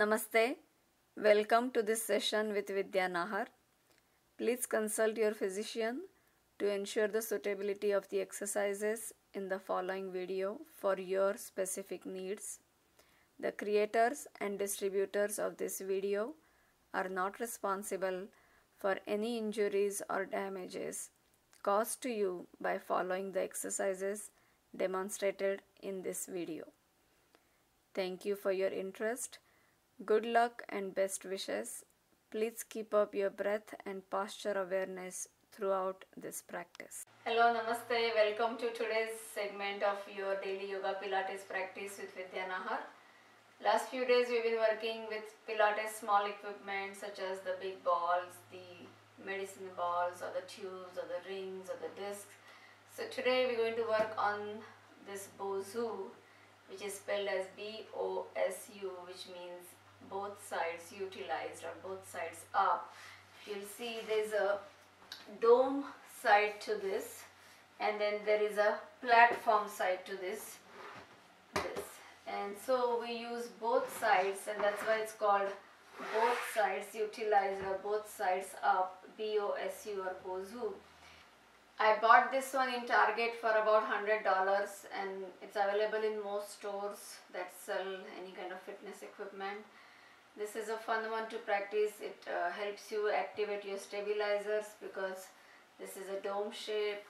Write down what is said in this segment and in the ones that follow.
Namaste. Welcome to this session with Vidya Nahar. Please consult your physician to ensure the suitability of the exercises in the following video for your specific needs. The creators and distributors of this video are not responsible for any injuries or damages caused to you by following the exercises demonstrated in this video. Thank you for your interest. Good luck and best wishes. Please keep up your breath and posture awareness throughout this practice. Hello, Namaste. Welcome to today's segment of your daily yoga pilates practice with Vidya Nahar. Last few days we've been working with pilates small equipment such as the big balls, the medicine balls or the tubes or the rings or the discs. So today we're going to work on this BOSU, which is spelled as B-O-S-U, which means both sides utilized or both sides up. You'll see there's a dome side to this and then there is a platform side to this. And so we use both sides, and that's why it's called both sides utilized or both sides up, B-O-S-U or BOSU. I bought this one in Target for about $100 and it's available in most stores that sell any kind of fitness equipment. This is a fun one to practice. It helps you activate your stabilizers because this is a dome shape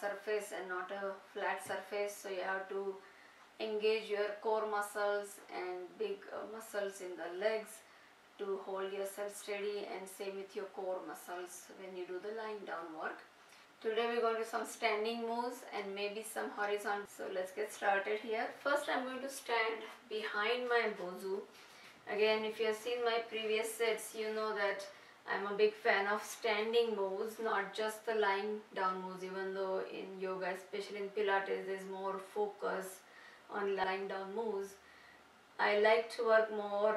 surface and not a flat surface, so you have to engage your core muscles and big muscles in the legs to hold yourself steady, and same with your core muscles when you do the lying down work. Today we're going to do some standing moves and maybe some horizontal. So let's get started here. First I'm going to stand behind my BOSU. Again, if you have seen my previous sets, you know that I'm a big fan of standing moves, not just the lying down moves, even though in yoga, especially in Pilates, there's more focus on lying down moves. I like to work more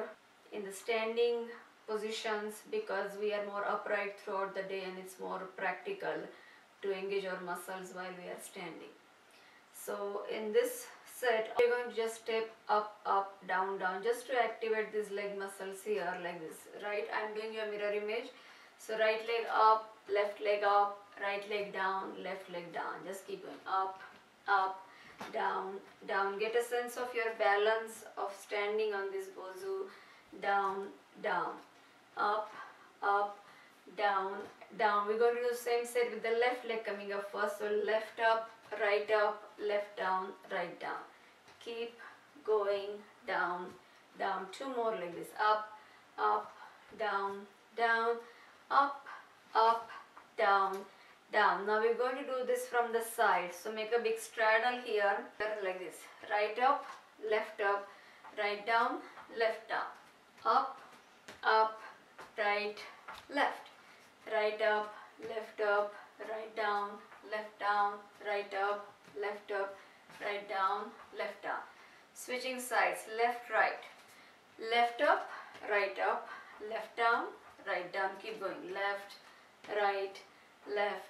in the standing positions because we are more upright throughout the day and it's more practical to engage our muscles while we are standing. So in this set, we're going to just step up, up, down, down, just to activate these leg muscles here like this, right? I'm doing your mirror image. So right leg up, left leg up, right leg down, left leg down. Just keep going up, up, down, down. Get a sense of your balance of standing on this BOSU. Down, down, up, up, down, down. We're going to do the same set with the left leg coming up first. So left up, left down, right down. Keep going down, down. Two more like this. Up, up, down, down, up, up, down, down. Now we're going to do this from the side. So make a big straddle here like this. Right up, left down, up, up, right, left, right up, left up, right down, switching sides, left up, right down, keep going, left, right,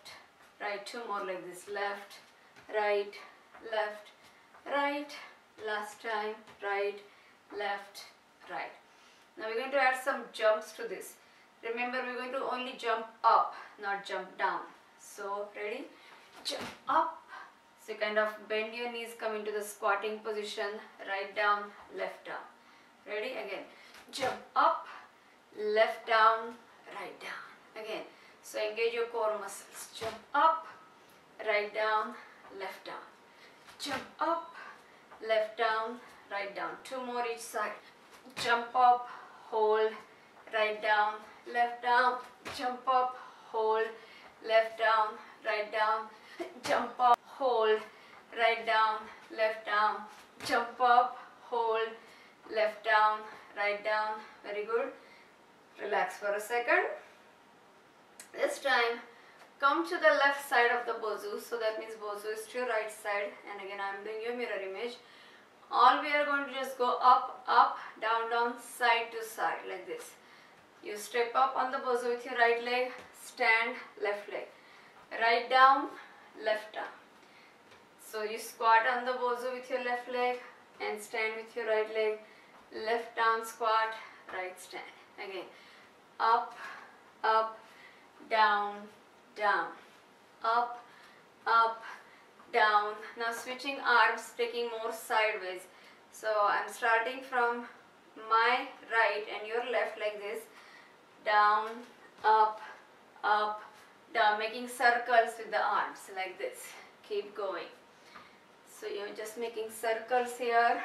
two more like this, left, right, last time, right, left, right. Now we're going to add some jumps to this. Remember, we're going to only jump up, not jump down. So ready? Jump up. So you kind of bend your knees, come into the squatting position, right down, left down. Ready? Again. Jump up, left down, right down. Again. So engage your core muscles. Jump up, right down, left down. Jump up, left down, right down. Two more each side. Jump up, hold, right down, left down, jump up, hold, left down, right down, jump up, hold, right down, jump up, hold, left down, right down. Very good. Relax for a second. This time come to the left side of the BOSU, so that means BOSU is to your right side, and again I am doing your mirror image. All we are going to just go up, up, down, down, side to side like this. You step up on the BOSU with your right leg, stand, left leg, right down, left down. So you squat on the BOSU with your left leg and stand with your right leg, left down squat, right stand. Again, up, up, down, down, up, up, down. Now switching arms, taking more sideways. So I'm starting from my right and your left like this. Down, up, up, down, making circles with the arms like this. Keep going. So you're just making circles here.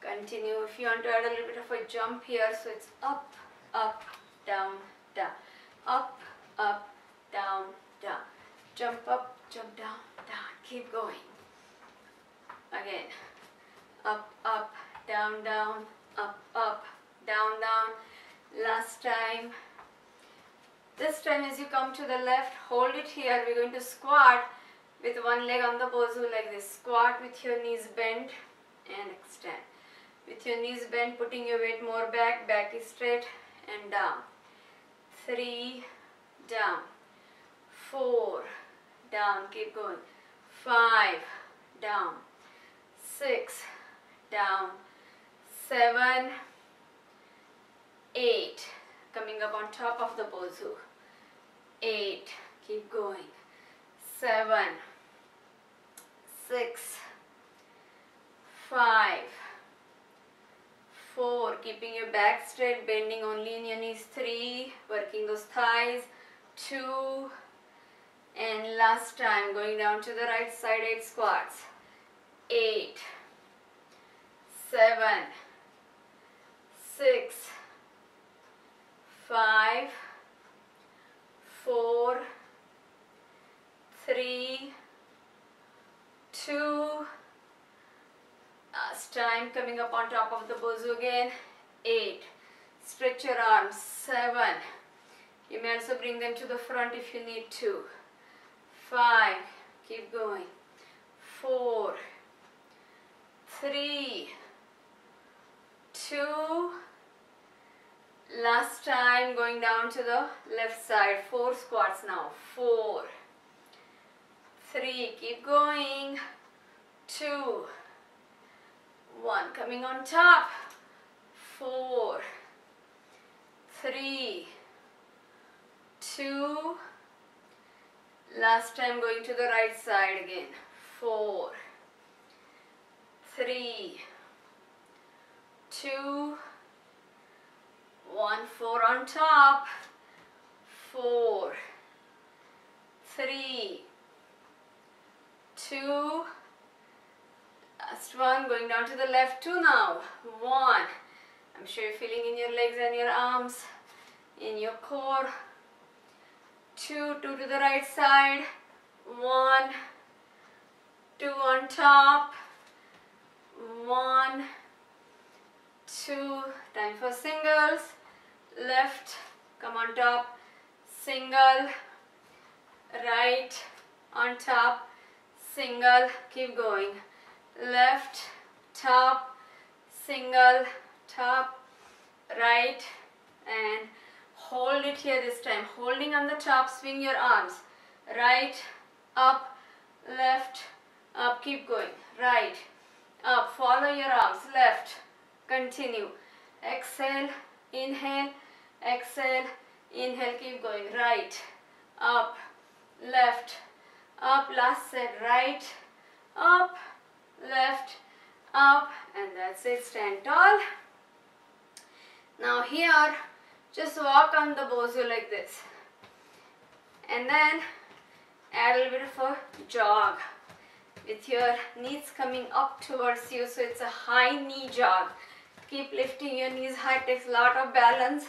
Continue. If you want to add a little bit of a jump here, so it's up, up, down, down, up, up, down, down, jump up, jump down, down. Keep going. Again, up, up, down, down, up, up, down, down. Last time. This time as you come to the left, hold it here. We're going to squat with one leg on the bosu like this. Squat with your knees bent and extend. With your knees bent, putting your weight more back. Back is straight and down. 3, down. 4, down. Keep going. 5, down. 6, down. 7, 8. Coming up on top of the bosu. 8, keep going. 7, 6, 5, 4, keeping your back straight, bending only in your knees. 3, working those thighs. 2, and last time, going down to the right side, 8 squats. 8, 7, 6, 5, 4, 3, 2. Last time, coming up on top of the bosu again. 8, stretch your arms. 7, you may also bring them to the front if you need to. 5, keep going. 4, 3, 2. Last time, going down to the left side. 4 squats now. 4, 3, keep going. 2, 1, coming on top. 4, 3, 2. Last time, going to the right side again. 4, 3, 2, 1, 4 on top. 4, 3, 2. Last one, going down to the left. 2 now. 1. I'm sure you're feeling in your legs and your arms, in your core. 2, 2 to the right side. 1, 2 on top. 1, 2. Time for singles. Left, come on top, single, right, on top, single, keep going. Left, top, single, top, right, and hold it here this time. Holding on the top, swing your arms. Right, up, left, up, keep going. Right, up, follow your arms, left, continue. Exhale, inhale, exhale, inhale, keep going. Right, up, left, up, last set. Right, up, left, up, and that's it. Stand tall. Now here, just walk on the bosu like this, and then add a little bit of a jog with your knees coming up towards you, so it's a high knee jog. Keep lifting your knees high, takes a lot of balance.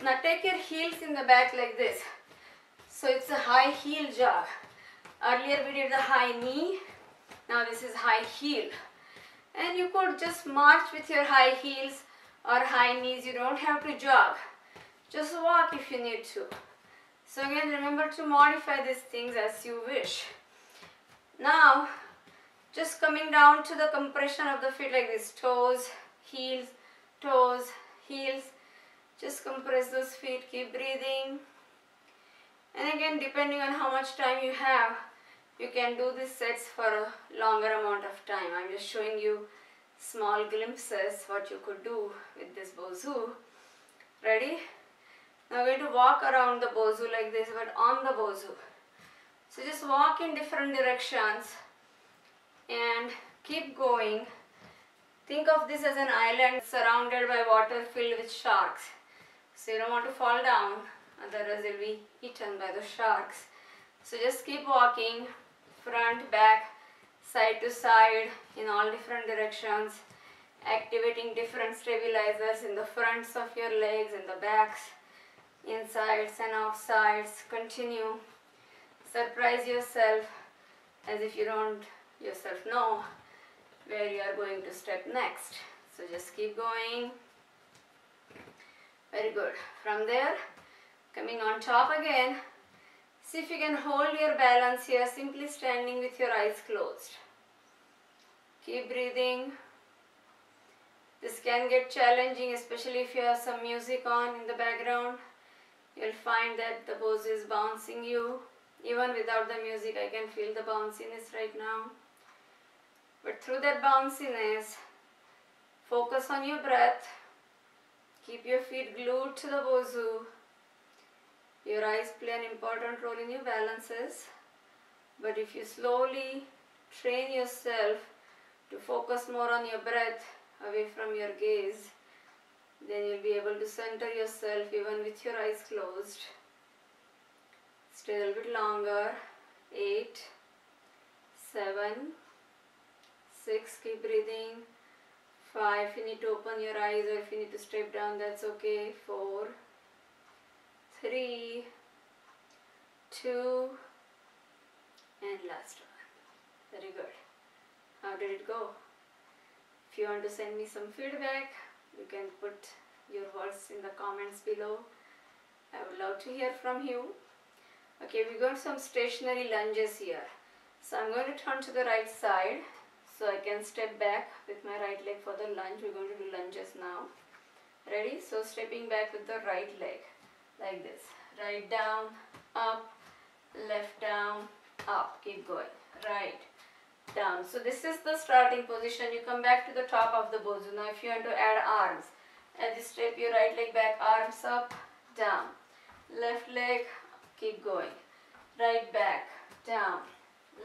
Now take your heels in the back like this. So it's a high heel jog. Earlier we did the high knee, now this is high heel. And you could just march with your high heels or high knees, you don't have to jog. Just walk if you need to. So again, remember to modify these things as you wish. Now, just coming down to the compression of the feet like this, toes, heels, toes, heels. Just compress those feet, keep breathing. And again, depending on how much time you have, you can do these sets for a longer amount of time. I'm just showing you small glimpses what you could do with this BOSU. Ready? Now we're going to walk around the BOSU like this, but on the BOSU. So just walk in different directions and keep going. Think of this as an island surrounded by water filled with sharks. So you don't want to fall down, otherwise you'll be eaten by the sharks. So just keep walking, front, back, side to side, in all different directions, activating different stabilizers in the fronts of your legs and the backs, insides and outsides. Continue. Surprise yourself as if you don't yourself know where you are going to step next. So just keep going. Very good. From there, coming on top again. See if you can hold your balance here, simply standing with your eyes closed. Keep breathing. This can get challenging, especially if you have some music on in the background. You'll find that the BOSU is bouncing you. Even without the music, I can feel the bounciness right now. But through that bounciness, focus on your breath. Keep your feet glued to the BOSU. Your eyes play an important role in your balances. But if you slowly train yourself to focus more on your breath away from your gaze, then you'll be able to center yourself even with your eyes closed. Stay a little bit longer. 8, 7, 6, keep breathing. 5, if you need to open your eyes or if you need to step down, that's okay. 4, 3, 2, and last one. Very good. How did it go? If you want to send me some feedback, you can put your words in the comments below. I would love to hear from you. Okay, we got some stationary lunges here. So I'm going to turn to the right side so I can step back with my right leg for the lunge. We're going to do lunges now. Ready? So stepping back with the right leg like this. Right down, up, left down, up. Keep going. Right down. So this is the starting position. You come back to the top of the BOSU. Now if you want to add arms, as you step your right leg back, arms up, down, left leg. Keep going. Right back, down,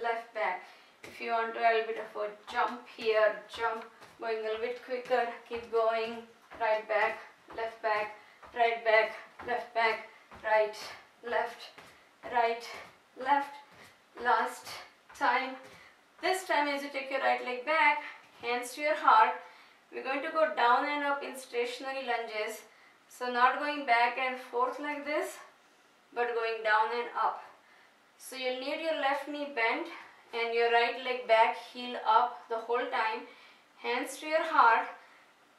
left back. If you want to add a little bit of a jump here, jump, going a little bit quicker, keep going. Right back, left back, right back, left back, right, left, right, left. Last time. This time as you take your right leg back, hands to your heart, we're going to go down and up in stationary lunges. So not going back and forth like this, but going down and up. So you'll need your left knee bent and your right leg back, heel up the whole time. Hands to your heart.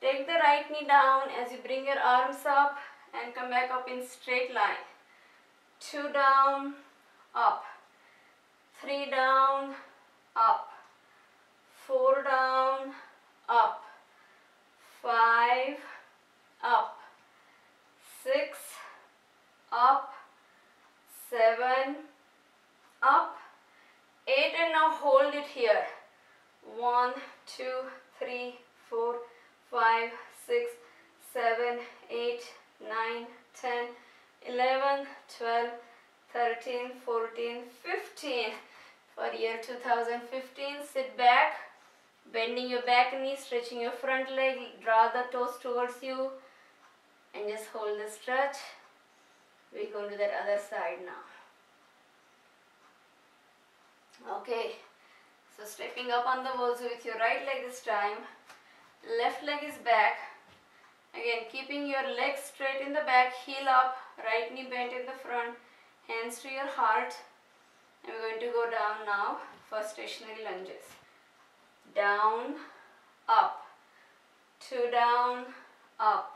Take the right knee down as you bring your arms up and come back up in straight line. 2 down, up. 3 down, up. 4 down, up. 5, up. 6, up. 7, up. 8, and now hold it here. 1, 2, 3, 4, 5, 6, 7, 8, 9, 10, 11, 12, 13, 14, 15. For year 2015, sit back, bending your back knee, stretching your front leg, draw the toes towards you, and just hold the stretch. We're going to that other side now. Okay, so stepping up on the BOSU with your right leg this time. Left leg is back. Again, keeping your leg straight in the back, heel up, right knee bent in the front, hands to your heart. And we're going to go down now for stationary lunges. Down, up. 2 down, up.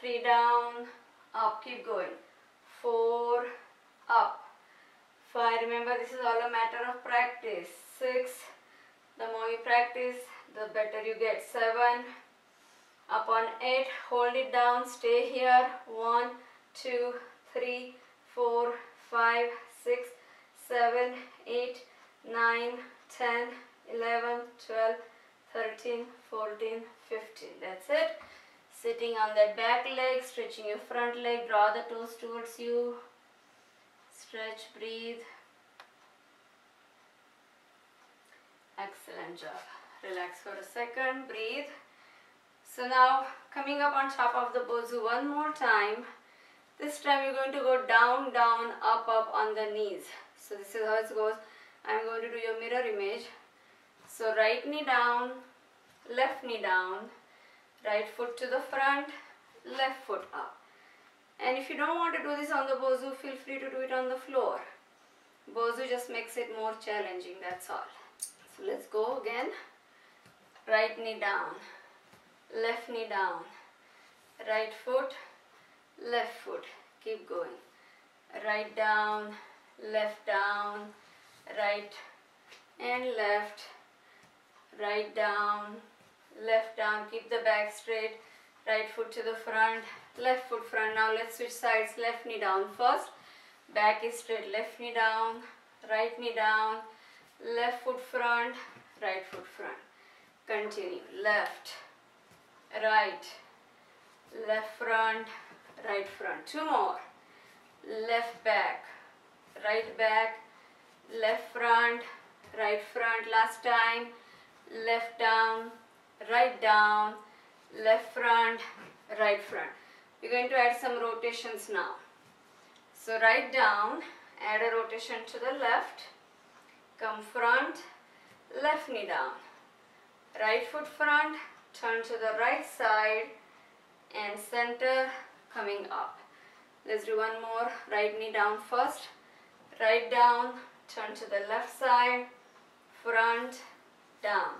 3 down, up. Keep going. 4, up. 5, remember this is all a matter of practice. 6, the more you practice, the better you get. 7, up on 8, hold it down, stay here. 1, 2, 3, 4, 5, 6, 7, 8, 9, 10, 11, 12, 13, 14, 15. That's it. Sitting on that back leg, stretching your front leg, draw the toes towards you. Stretch, breathe. Excellent job. Relax for a second, breathe. So now coming up on top of the bosu one more time. This time you're going to go down, down, up, up on the knees. So this is how it goes. I'm going to do your mirror image. So right knee down, left knee down, right foot to the front, left foot up. And if you don't want to do this on the bosu, feel free to do it on the floor. Bosu just makes it more challenging, that's all. So let's go again. Right knee down, left knee down, right foot, left foot. Keep going. Right down, right and left, right down, left down. Keep the back straight. Right foot to the front, left foot front. Now let's switch sides. Left knee down first. Back is straight. Left knee down, right knee down, left foot front, right foot front. Continue. Left, right, left front, right front. Two more. Left back, right back, left front, right front. Last time. Left down, left front, right front. We're going to add some rotations now. So right down, add a rotation to the left. Come front, left knee down, right foot front, turn to the right side and center, coming up. Let's do one more. Right knee down first, right down, turn to the left side, front, down,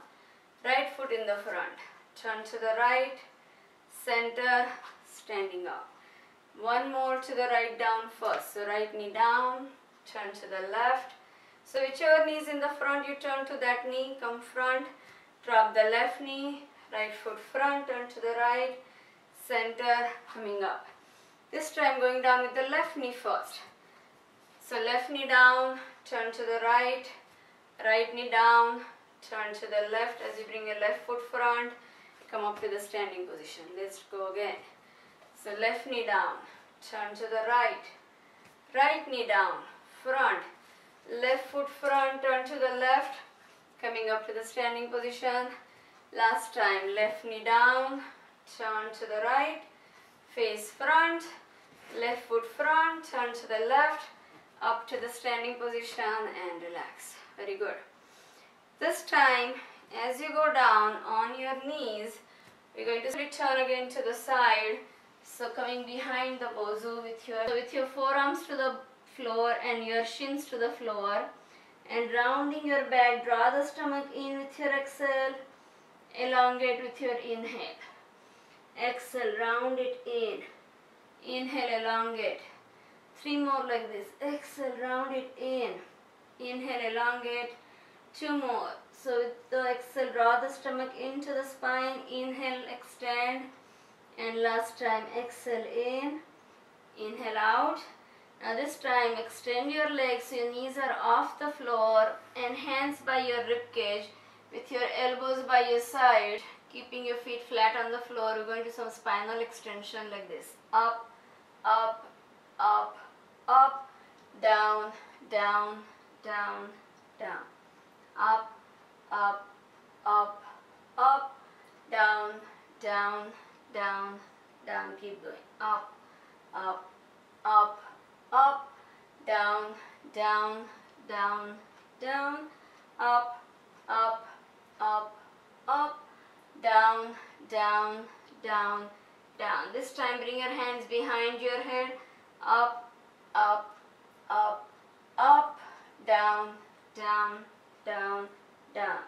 right foot in the front, turn to the right, center, standing up. One more to the right down first. So right knee down, turn to the left. So whichever knee is in the front, you turn to that knee, come front, drop the left knee, right foot front, turn to the right, center, coming up. This time going down with the left knee first. So left knee down, turn to the right, right knee down, turn to the left as you bring your left foot front, come up to the standing position. Let's go again. So left knee down, turn to the right, right knee down, front, left foot front, turn to the left, coming up to the standing position. Last time, left knee down, turn to the right, face front, left foot front, turn to the left, up to the standing position and relax. Very good. This time, as you go down on your knees, we're going to return again to the side. So coming behind the bosu with your forearms to the floor and your shins to the floor, and rounding your back, draw the stomach in with your exhale, elongate with your inhale. Exhale, round it in, inhale, elongate. Three more like this. Exhale, round it in, inhale, elongate. Two more. So with the exhale, draw the stomach into the spine, inhale, extend, and last time, exhale in, inhale out. Now this time, extend your legs so your knees are off the floor and hands by your ribcage with your elbows by your side, keeping your feet flat on the floor. We're going to do some spinal extension like this. Up, up, up, up, down, down, down, down. Up, up, up, up, down, down, down, down. Keep going. Up, up, up, up, down, down, down, down, up, up, up, up, down, down, down, down. This time bring your hands behind your head. Up, up, up, up, down, down, down, down,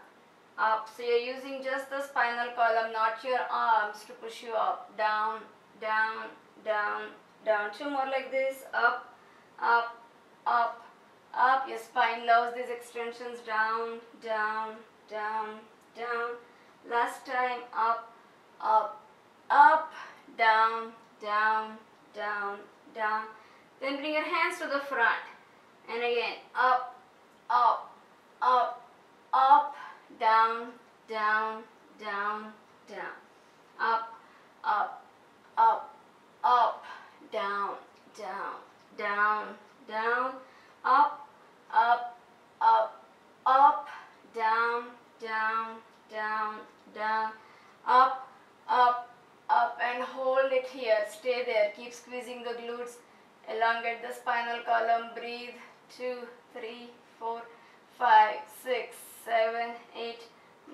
up. So you're using just the spinal column, not your arms to push you up. Down, down, down, down. Two more like this. Up, up, up, up. Your spine loves these extensions. Down, down, down, down. Last time. Up, up, up, down, down, down, down. Then bring your hands to the front. And again. Up, up, up, up, down, down, down, down, up, up, up, up, down, down, down, down, up, up, up, up, down, down, down, down, up, up, up, and hold it here. Stay there. Keep squeezing the glutes. Elongate the spinal column. Breathe. 2, 3, 4, 5, 6, 7, 8,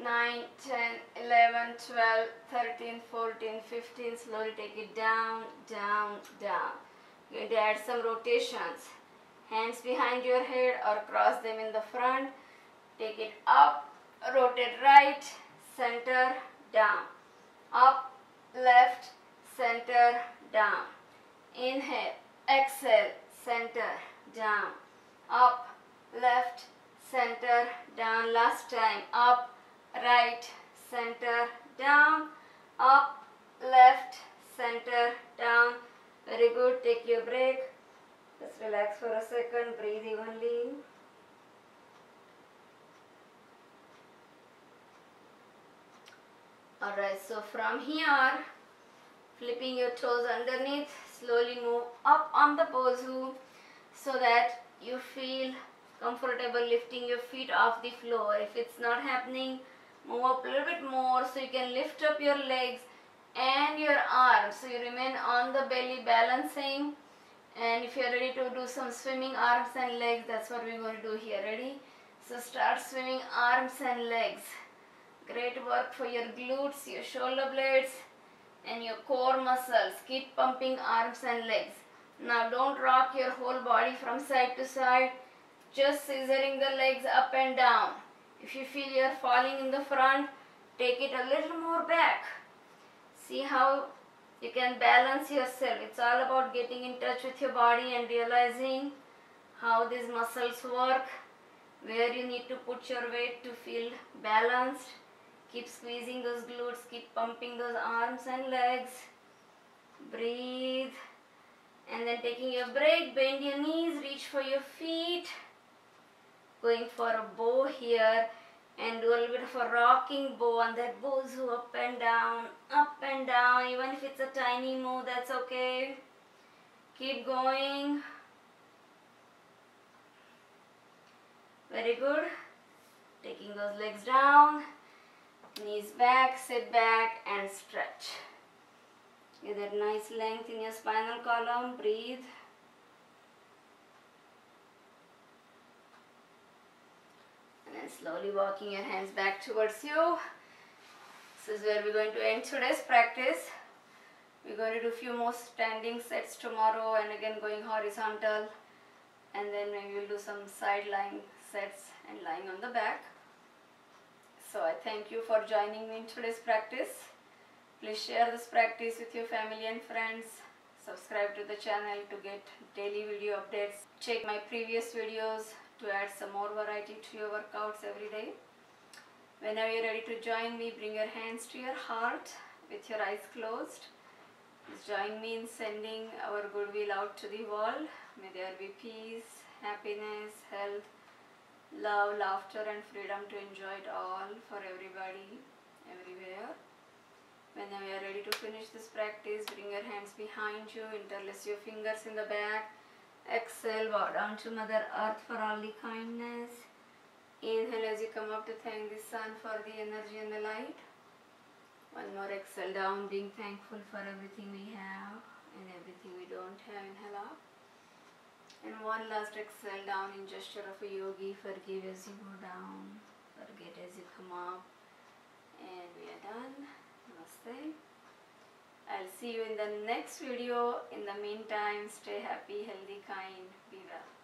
9, 10, 11, 12, 13, 14, 15. Slowly take it down, down, down. You're going to add some rotations. Hands behind your head or cross them in the front. Take it up, rotate right, center, down. Up, left, center, down. Inhale, exhale, center, down. Up, left, center, down. Last time. Up, right, center, down. Up, left, center, down. Very good. Take your break. Just relax for a second. Breathe evenly. Alright, so from here, flipping your toes underneath, slowly move up on the BOSU so that you feel comfortable lifting your feet off the floor. If it's not happening, move up a little bit more so you can lift up your legs and your arms. So you remain on the belly balancing, and if you're ready to do some swimming arms and legs, that's what we're going to do here. Ready? So start swimming arms and legs. Great work for your glutes, your shoulder blades, and your core muscles. Keep pumping arms and legs. Now don't rock your whole body from side to side. Just scissoring the legs up and down. If you feel you're falling in the front, take it a little more back. See how you can balance yourself. It's all about getting in touch with your body and realizing how these muscles work, where you need to put your weight to feel balanced. Keep squeezing those glutes, keep pumping those arms and legs. Breathe. And then taking your break, bend your knees, reach for your feet. Going for a bow here, and do a little bit of a rocking bow on that BOSU, up and down, even if it's a tiny move, that's okay. Keep going. Very good. Taking those legs down, knees back, sit back and stretch. Get that nice length in your spinal column, breathe. And slowly walking your hands back towards you. This is where we're going to end today's practice. We're going to do a few more standing sets tomorrow, and again going horizontal, and then maybe we'll do some side lying sets and lying on the back. So I thank you for joining me in today's practice. Please share this practice with your family and friends. Subscribe to the channel to get daily video updates. Check my previous videos to add some more variety to your workouts every day. Whenever you're ready to join me, bring your hands to your heart with your eyes closed. Please join me in sending our goodwill out to the world. May there be peace, happiness, health, love, laughter and freedom to enjoy it all for everybody, everywhere. Whenever you're ready to finish this practice, bring your hands behind you, interlace your fingers in the back. Exhale, bow down to Mother Earth for all the kindness. Inhale as you come up to thank the sun for the energy and the light. One more exhale down, being thankful for everything we have and everything we don't have. Inhale up. And one last exhale down in gesture of a yogi. Forgive as you go down, forget as you come up. And we are done. Namaste. I'll see you in the next video. In the meantime, stay happy, healthy, kind, be well.